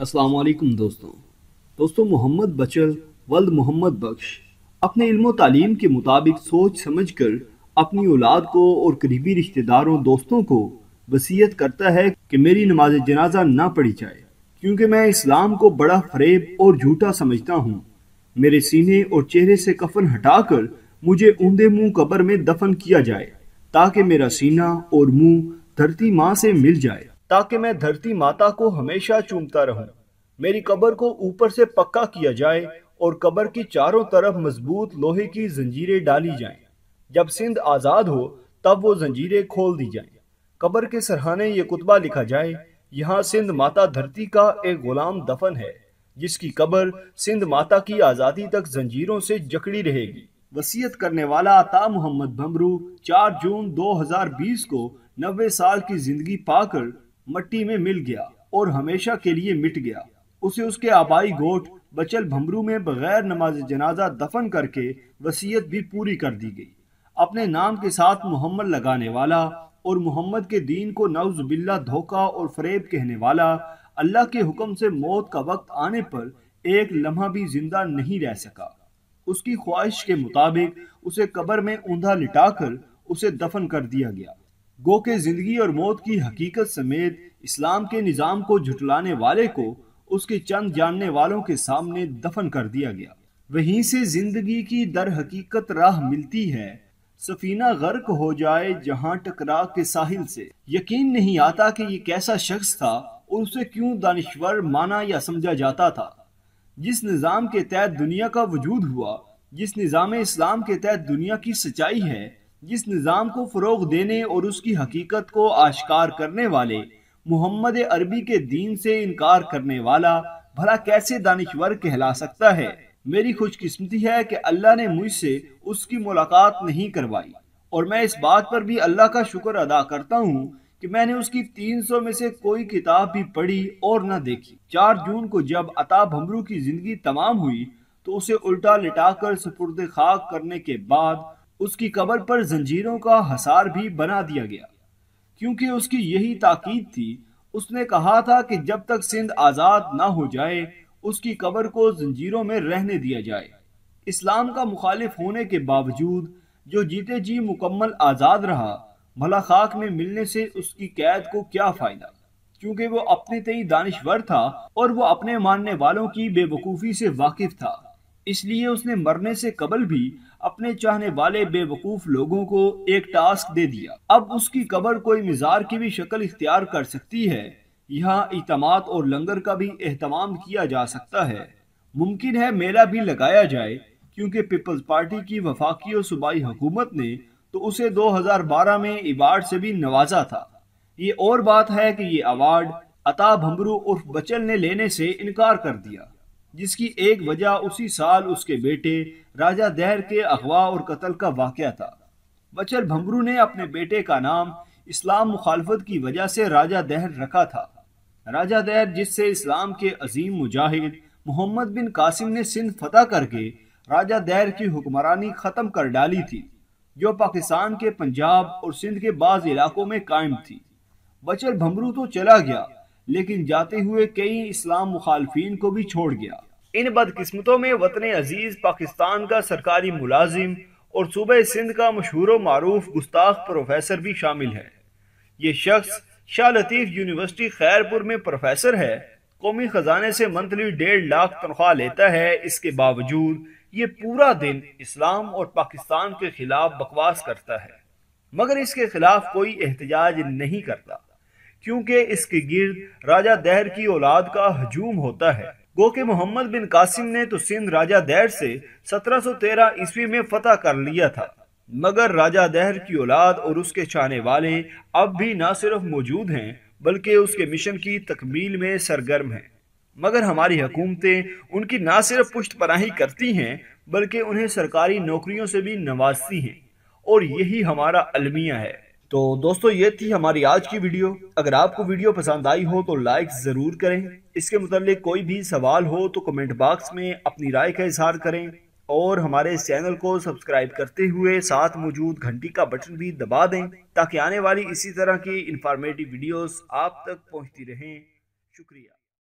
अस्सलाम वालेकुम दोस्तों मोहम्मद बचल वल्द मोहम्मद बख्श अपने इल्म और तालीम के मुताबिक सोच समझकर अपनी औलाद को और करीबी रिश्तेदारों दोस्तों को वसीयत करता है कि मेरी नमाज जनाजा ना पढ़ी जाए, क्योंकि मैं इस्लाम को बड़ा फरेब और झूठा समझता हूँ। मेरे सीने और चेहरे से कफन हटाकर मुझे ऊंधे मुँह कब्र में दफन किया जाए, ताकि मेरा सीना और मुँह धरती माँ से मिल जाए, ताकि मैं धरती माता को हमेशा चूमता रहूं। मेरी कब्र को ऊपर से पक्का किया जाए और कब्र की चारों तरफ मजबूत लोहे की जंजीरें डाली जाएं। जब सिंध आज़ाद हो तब वो जंजीरें खोल दी जाएं। कब्र के सरहाने ये कुतबा लिखा जाए, यहाँ सिंध माता धरती का एक गुलाम दफन है, जिसकी कब्र सिंध माता की आज़ादी तक जंजीरों से जकड़ी रहेगी। वसीयत करने वाला अता भमरू 4 जून 2020 को 90 साल की जिंदगी पाकर मट्टी में मिल गया और हमेशा के लिए मिट गया। उसे उसके आबाई गोठ बचल भमरू में बगैर नमाज जनाजा दफन करके वसीयत भी पूरी कर दी गई। अपने नाम के साथ मोहम्मद लगाने वाला और मोहम्मद के दीन को नौजुबिल्ला धोखा और फरेब कहने वाला अल्लाह के हुक्म से मौत का वक्त आने पर एक लम्हा भी जिंदा नहीं रह सका। उसकी ख्वाहिश के मुताबिक उसे कब्र में ऊंधा लिटाकर उसे दफन कर दिया गया। गो के जिंदगी और मौत की हकीकत समेत इस्लाम के निज़ाम को झुटलाने वाले को उसके चंद जानने वालों के सामने दफन कर दिया गया। वहीं से जिंदगी की दर हकीकत राह मिलती है। सफीना गर्क हो जाए जहां टकरा के साहिल से। यकीन नहीं आता कि ये कैसा शख्स था और उसे क्यों दानिश्वर माना या समझा जाता था। जिस निज़ाम के तहत दुनिया का वजूद हुआ, जिस निज़ाम इस्लाम के तहत दुनिया की सच्चाई है, जिस निज़ाम को फ़रोग़ देने और उसकी हकीकत को आश्कार करने वाले मोहम्मद अरबी के दीन से इनकार करने वाला भला कैसे दानिश्वर कहला सकता है। मेरी खुशकिस्मती है कि अल्लाह ने मुझसे उसकी मुलाकात नहीं करवाई, और मैं इस बात पर भी अल्लाह का शुक्र अदा करता हूँ कि मैंने उसकी 300 में से कोई किताब भी पढ़ी और न देखी। 4 जून को जब अता भमरू की ज़िंदगी तमाम हुई तो उसे उल्टा लिटाकर सुपुर्द खाक करने के बाद उसकी कब्र पर जंजीरों का हसार भी बना दिया गया, क्योंकि उसकी यही ताकीद थी। उसने कहा था कि जब तक सिंध आज़ाद ना हो जाए उसकी कब्र को जंजीरों में रहने दिया जाए। इस्लाम का मुखालिफ होने के बावजूद जो जीते जी मुकम्मल आज़ाद रहा, भला खाक में मिलने से उसकी कैद को क्या फ़ायदा, क्योंकि वो अपने तई दानिश्वर था और वो अपने मानने वालों की बेवकूफ़ी से वाकिफ था। इसलिए उसने मरने से कबल भी अपने चाहने वाले बेवकूफ़ लोगों को एक टास्क दे दिया। अब उसकी कब्र कोई मज़ार की भी शक्ल इख्तियार कर सकती है। यहाँ इतमाद और लंगर का भी एहतमाम किया जा सकता है। मुमकिन है मेला भी लगाया जाए, क्योंकि पीपल्स पार्टी की वफाकी और सूबाई हुकूमत ने तो उसे 2012 में अवार्ड से भी नवाजा था। ये और बात है कि ये अवार्ड अता भमरू उर्फ बचल ने लेने से इनकार कर दिया, जिसकी एक वजह उसी साल उसके बेटे राजा दहर के अगवा और कत्ल का वाक़या था। बचल भमरू ने अपने बेटे का नाम इस्लाम मुखालफत की वजह से राजा दहर रखा था। राजा दहर, जिससे इस्लाम के अजीम मुजाहिद मोहम्मद बिन कासिम ने सिंध फतह करके राजा दहर की हुक्मरानी ख़त्म कर डाली थी, जो पाकिस्तान के पंजाब और सिंध के बाज़ इलाकों में कायम थी। बचल भमरू तो चला गया, लेकिन जाते हुए कई इस्लाम मुखालफीन को भी छोड़ गया। इन बदकिस्मतों में वतन अजीज पाकिस्तान का सरकारी मुलाजिम और सूबे सिंध का मशहूर व मारूफ गुस्ताख प्रोफेसर भी शामिल है। ये शख्स शाह लतीफ यूनिवर्सिटी खैरपुर में प्रोफेसर है। कौमी खजाने से मंथली 1.5 लाख तनख्वाह लेता है। इसके बावजूद ये पूरा दिन इस्लाम और पाकिस्तान के खिलाफ बकवास करता है, मगर इसके खिलाफ कोई एहतजाज नहीं करता, क्योंकि इसके गिर्द राजा दहर की औलाद का हजूम होता है। गो के मोहम्मद बिन कासिम ने तो सिंध राजा दहर से 1713 ईस्वी में फतह कर लिया था, मगर राजा दहर की औलाद और उसके चाहने वाले अब भी ना सिर्फ मौजूद हैं बल्कि उसके मिशन की तकमील में सरगर्म हैं। मगर हमारी हुकूमतें उनकी ना सिर्फ पुश्त पनाही करती हैं बल्कि उन्हें सरकारी नौकरियों से भी नवाजती हैं, और यही हमारा अलमिया है। तो दोस्तों, ये थी हमारी आज की वीडियो। अगर आपको वीडियो पसंद आई हो तो लाइक ज़रूर करें। इसके मुताबिक कोई भी सवाल हो तो कमेंट बॉक्स में अपनी राय का इजहार करें, और हमारे चैनल को सब्सक्राइब करते हुए साथ मौजूद घंटी का बटन भी दबा दें, ताकि आने वाली इसी तरह की इंफॉर्मेटिव वीडियोस आप तक पहुंचती रहें। शुक्रिया।